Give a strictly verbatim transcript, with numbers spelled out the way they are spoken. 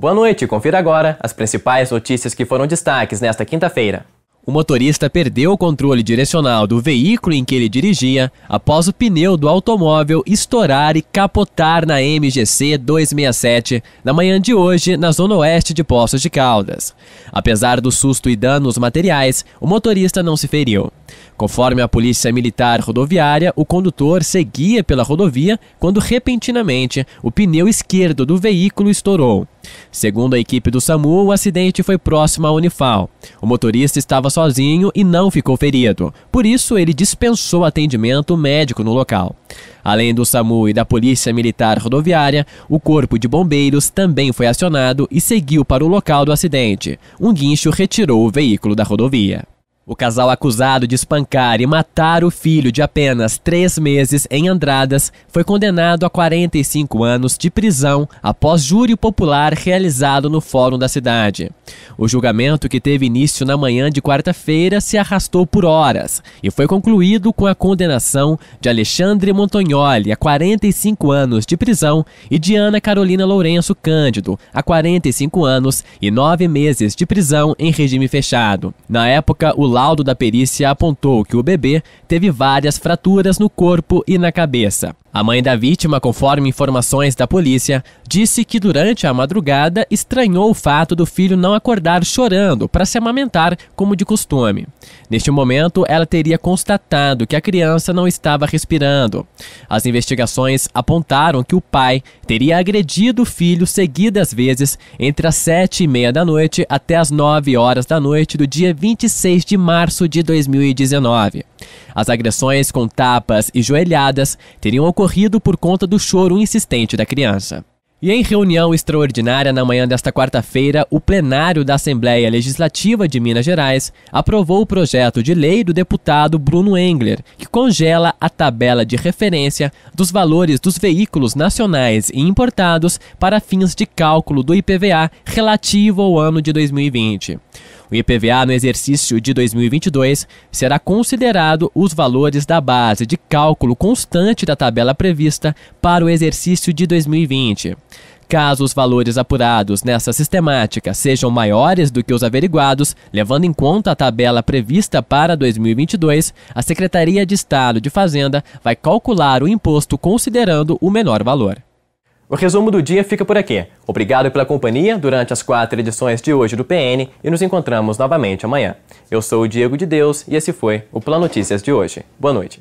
Boa noite, confira agora as principais notícias que foram destaques nesta quinta-feira. O motorista perdeu o controle direcional do veículo em que ele dirigia após o pneu do automóvel estourar e capotar na M G C duzentos e sessenta e sete na manhã de hoje, na zona oeste de Poços de Caldas. Apesar do susto e danos materiais, o motorista não se feriu. Conforme a Polícia Militar Rodoviária, o condutor seguia pela rodovia quando, repentinamente, o pneu esquerdo do veículo estourou. Segundo a equipe do SAMU, o acidente foi próximo à Unifal. O motorista estava sozinho e não ficou ferido. Por isso, ele dispensou atendimento médico no local. Além do SAMU e da Polícia Militar Rodoviária, o Corpo de Bombeiros também foi acionado e seguiu para o local do acidente. Um guincho retirou o veículo da rodovia. O casal acusado de espancar e matar o filho de apenas três meses em Andradas foi condenado a quarenta e cinco anos de prisão após júri popular realizado no fórum da cidade. O julgamento, que teve início na manhã de quarta-feira, se arrastou por horas e foi concluído com a condenação de Alexandre Montagnoli a quarenta e cinco anos de prisão e de Ana Carolina Lourenço Cândido a quarenta e cinco anos e nove meses de prisão em regime fechado. Na época, o O laudo da perícia apontou que o bebê teve várias fraturas no corpo e na cabeça. A mãe da vítima, conforme informações da polícia, disse que durante a madrugada estranhou o fato do filho não acordar chorando para se amamentar como de costume. Neste momento, ela teria constatado que a criança não estava respirando. As investigações apontaram que o pai teria agredido o filho seguidas vezes entre as sete e meia da noite até as nove horas da noite do dia vinte e seis de março de dois mil e dezenove. As agressões com tapas e joelhadas teriam ocorrido por conta do choro insistente da criança. E em reunião extraordinária na manhã desta quarta-feira, o plenário da Assembleia Legislativa de Minas Gerais aprovou o projeto de lei do deputado Bruno Engler, que congela a tabela de referência dos valores dos veículos nacionais e importados para fins de cálculo do I P V A relativo ao ano de dois mil e vinte. O I P V A no exercício de dois mil e vinte e dois será considerado os valores da base de cálculo constante da tabela prevista para o exercício de dois mil e vinte. Caso os valores apurados nessa sistemática sejam maiores do que os averiguados, levando em conta a tabela prevista para dois mil e vinte e dois, a Secretaria de Estado de Fazenda vai calcular o imposto considerando o menor valor. O resumo do dia fica por aqui. Obrigado pela companhia durante as quatro edições de hoje do P N e nos encontramos novamente amanhã. Eu sou o Diego de Deus e esse foi o Plan Notícias de hoje. Boa noite.